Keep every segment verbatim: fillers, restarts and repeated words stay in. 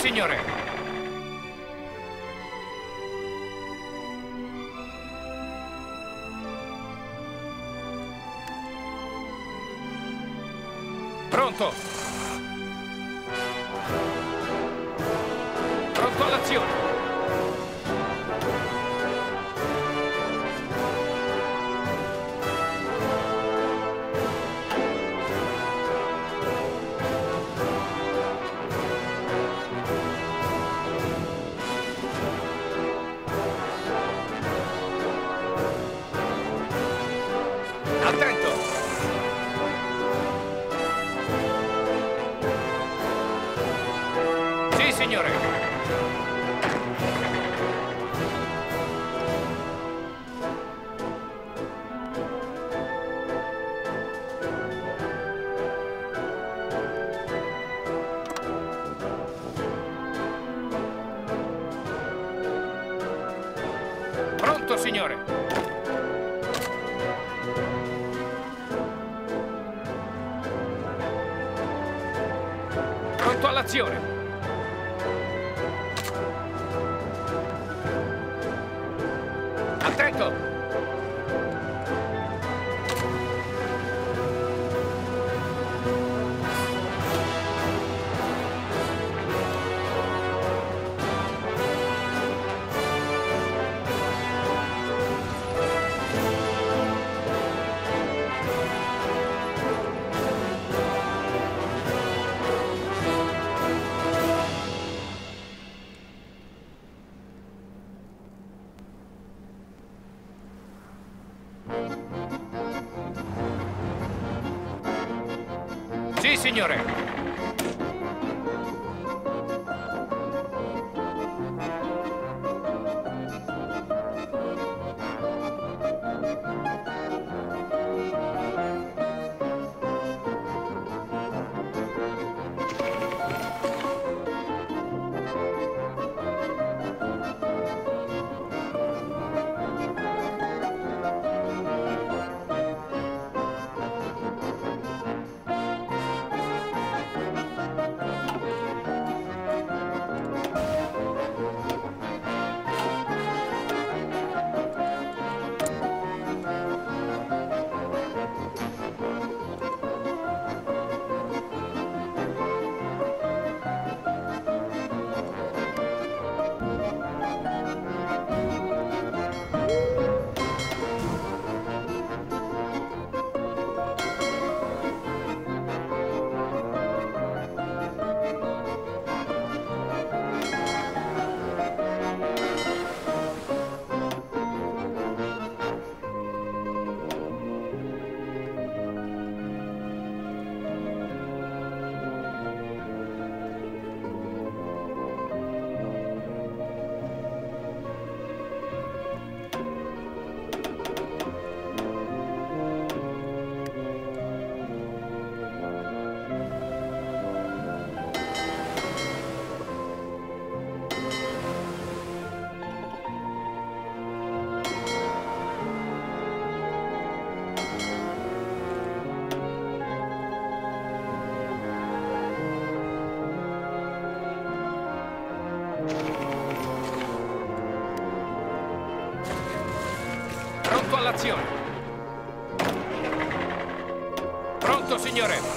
signore! Pronto! Pronto all'azione! Attento! Signore. Pronto, signore. Pronto all'azione. Attento! Sì, signore. Pronto all'azione. Pronto, signore.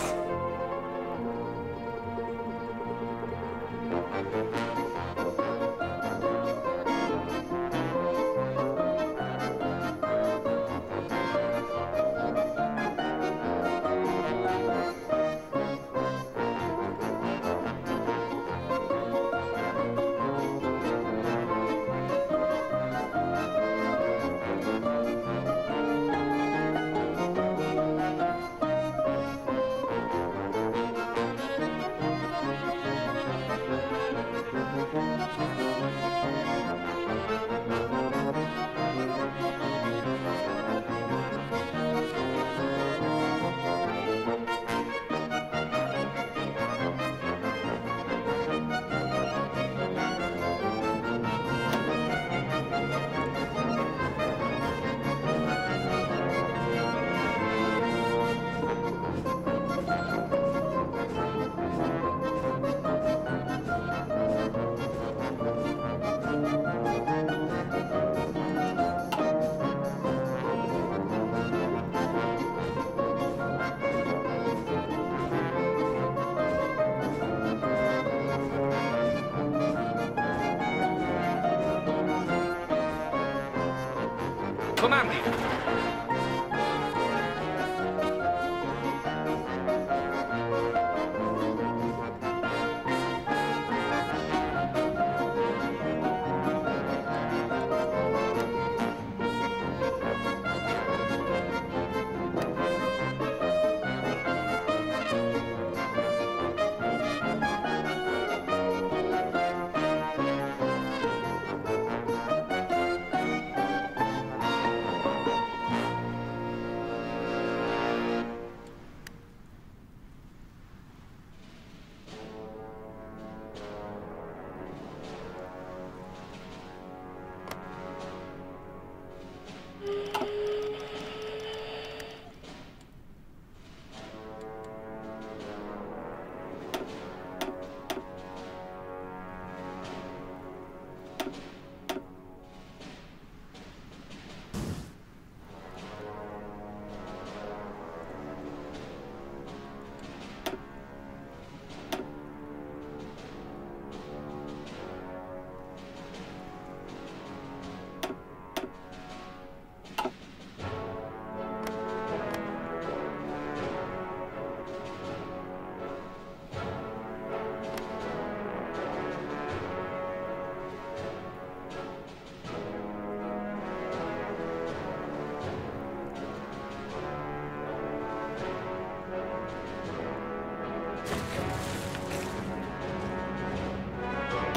Come, Andy.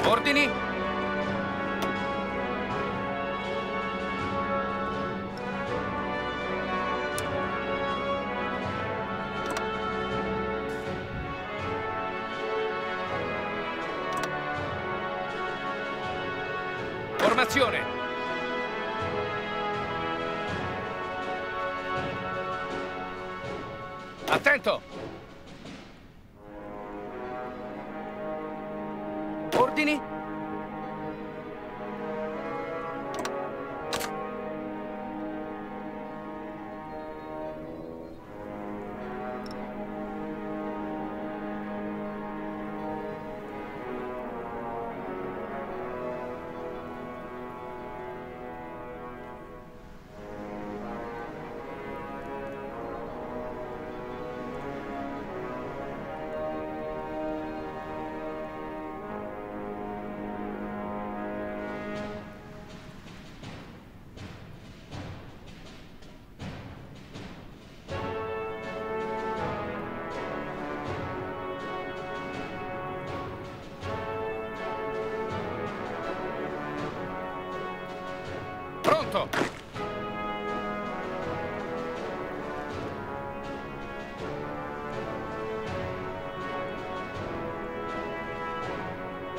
Ordini! Formazione! Attento! Ordini.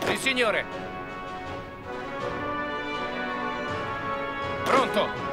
Sì, signore. Pronto.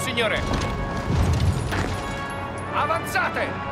Signore, avanzate!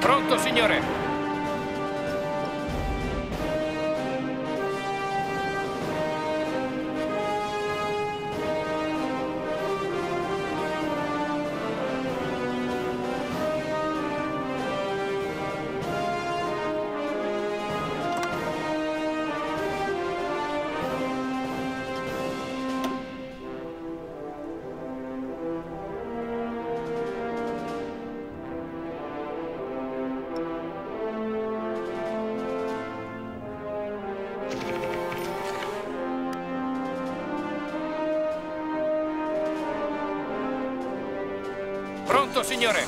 Pronto, signore! Pronto, signore!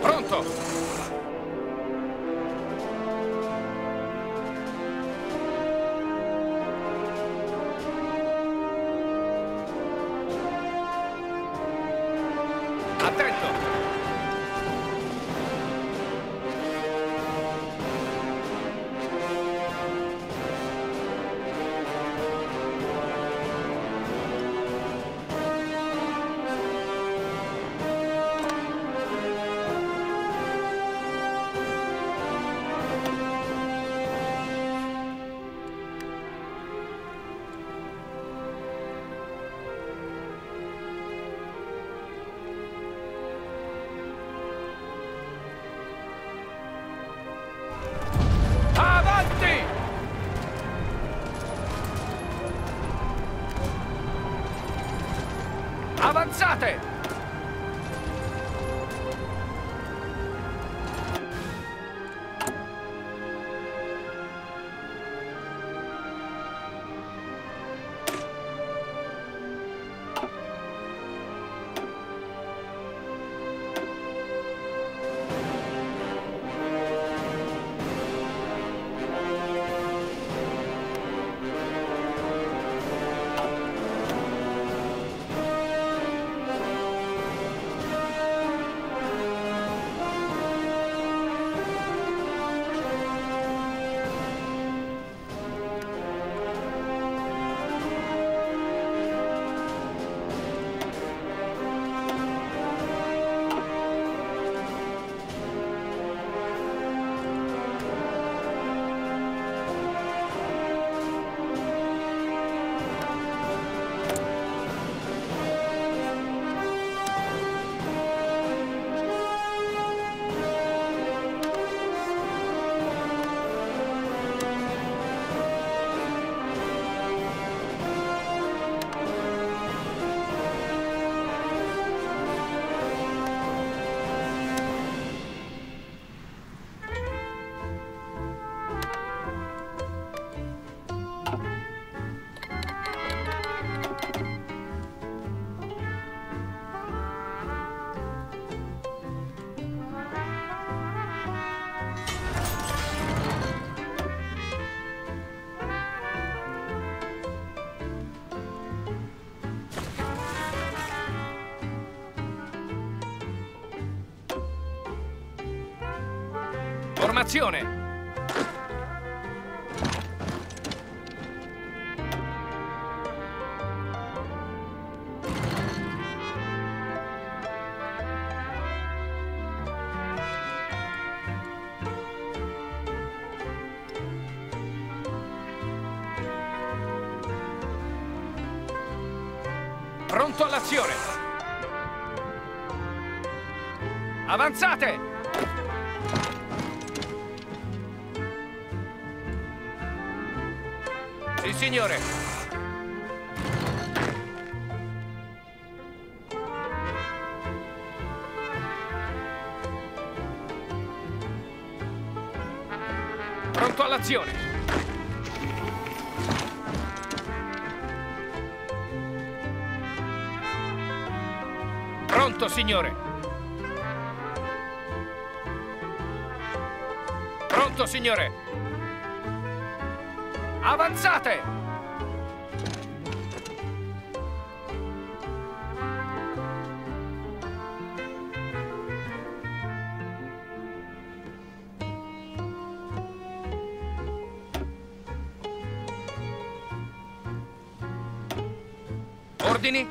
Pronto! Attento! Avanzate! Formazione! Pronto all'azione! Avanzate! Sì, signore. Pronto all'azione. Pronto, signore. Pronto, signore. Avanzate! Ordini?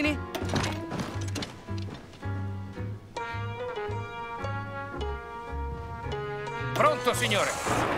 ordini? Pronto, signore.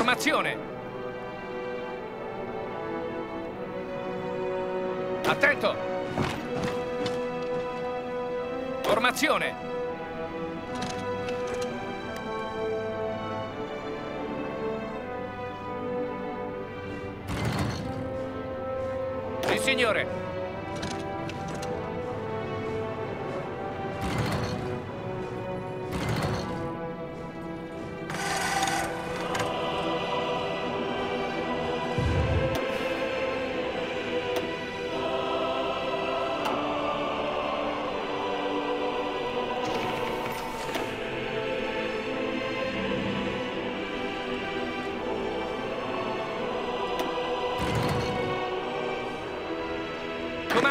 formazione. Attento! Formazione! Sì, signore!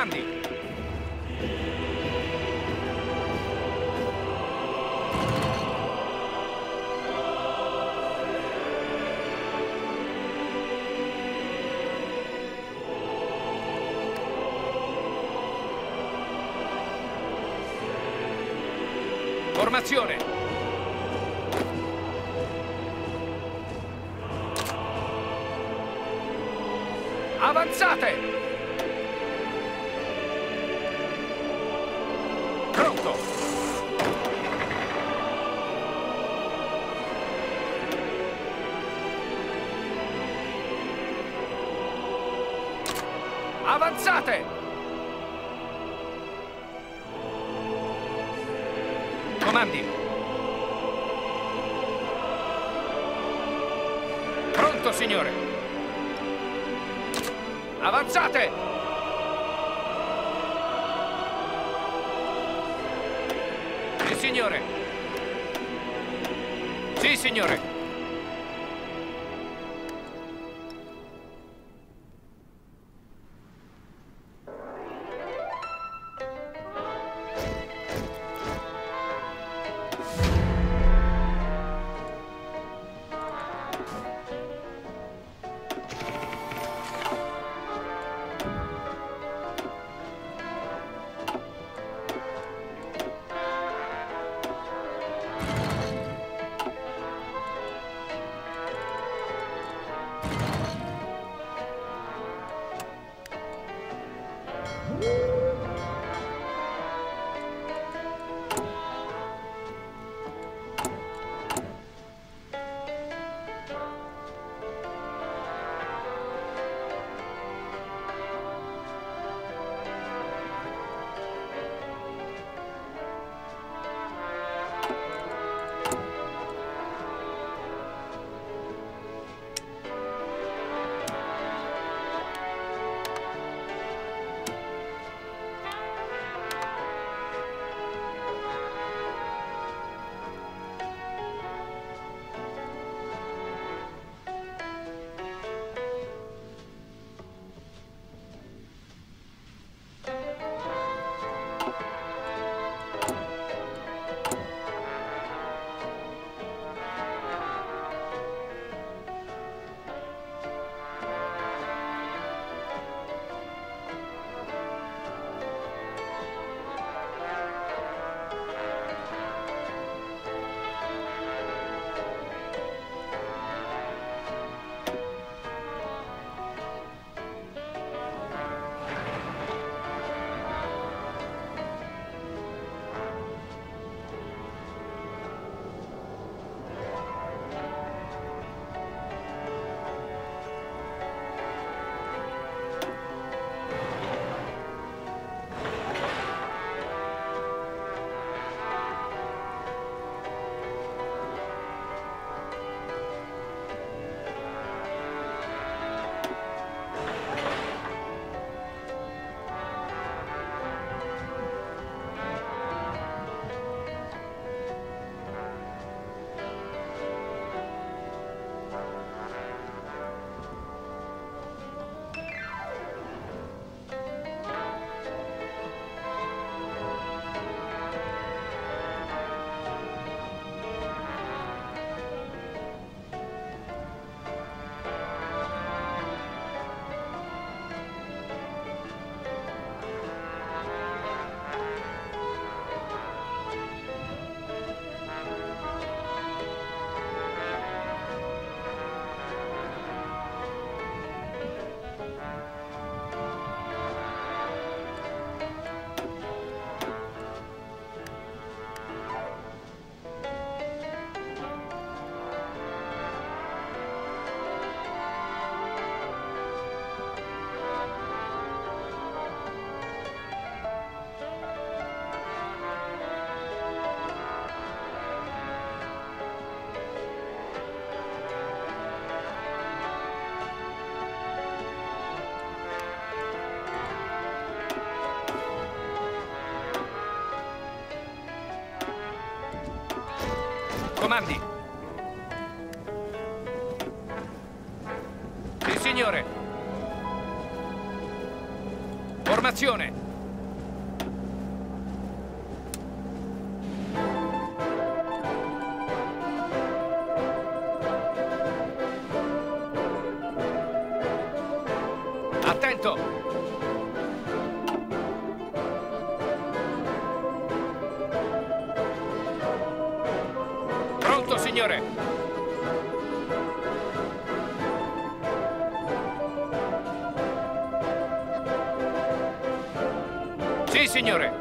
Andy. Formazione. Avanzate. Avanzate! Comandi! Pronto, signore! Avanzate! Sì, signore! Sì, signore! Comandi. Sì, signore. Formazione. Attento. Signore. Sì, signore.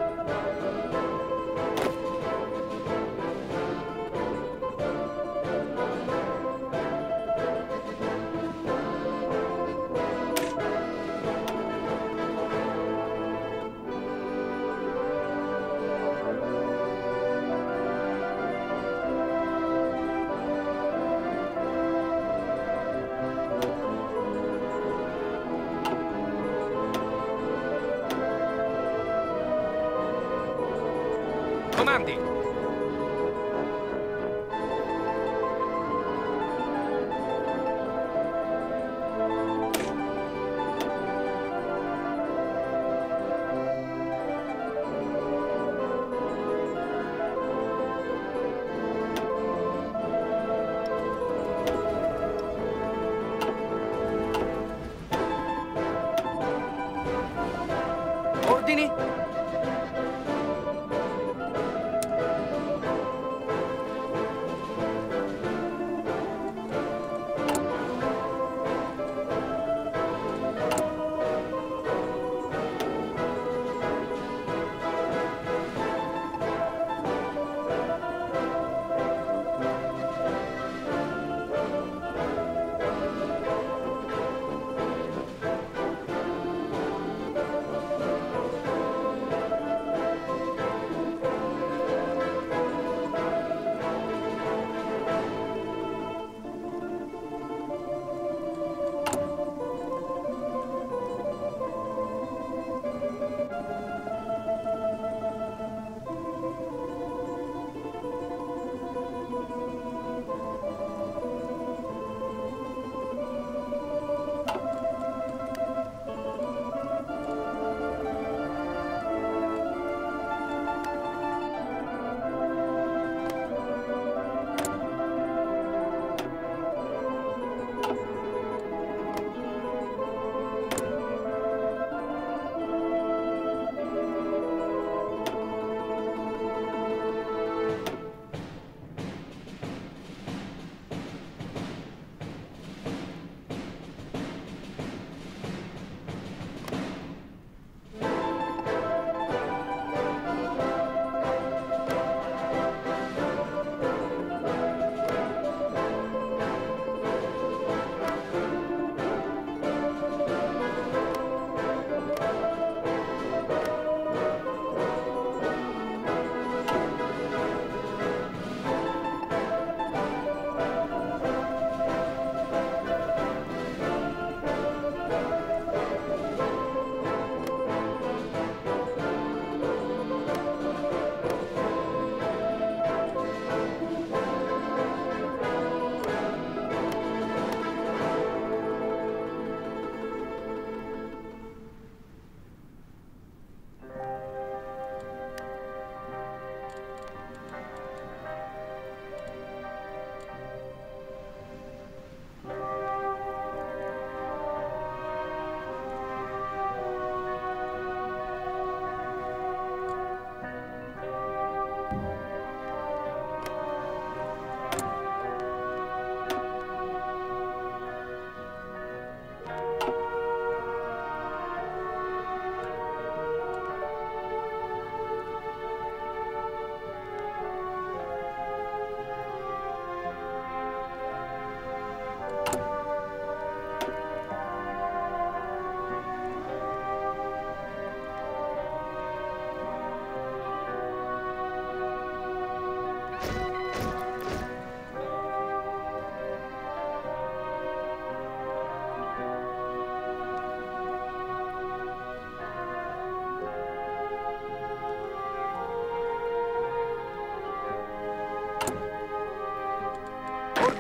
Andy. Ordini?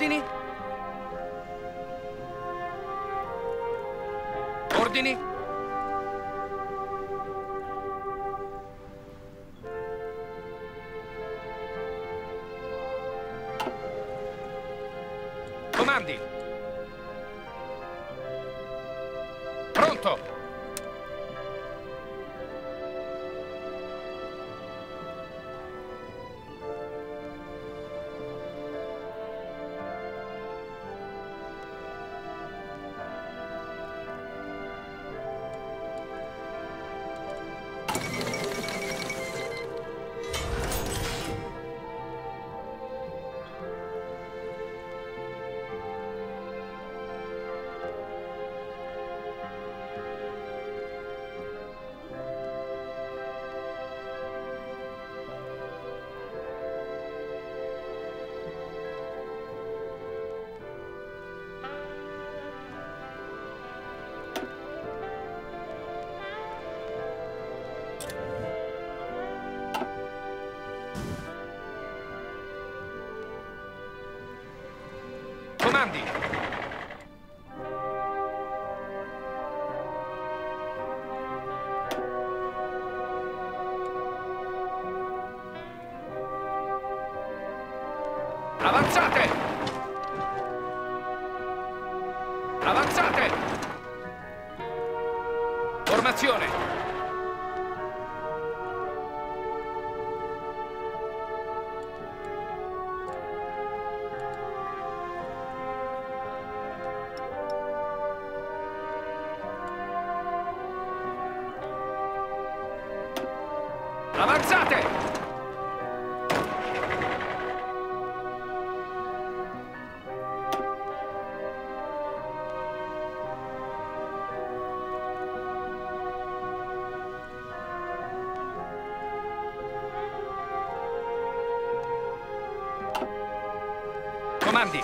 Ordini. Ordini. Comandi. Pronto. Andy. Avanzate! Avanzate! Formazione! Avanzate! Comandi!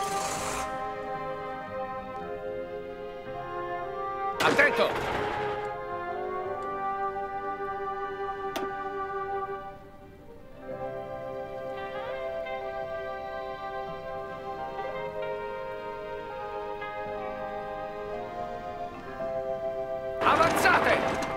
Attento! Avanzate!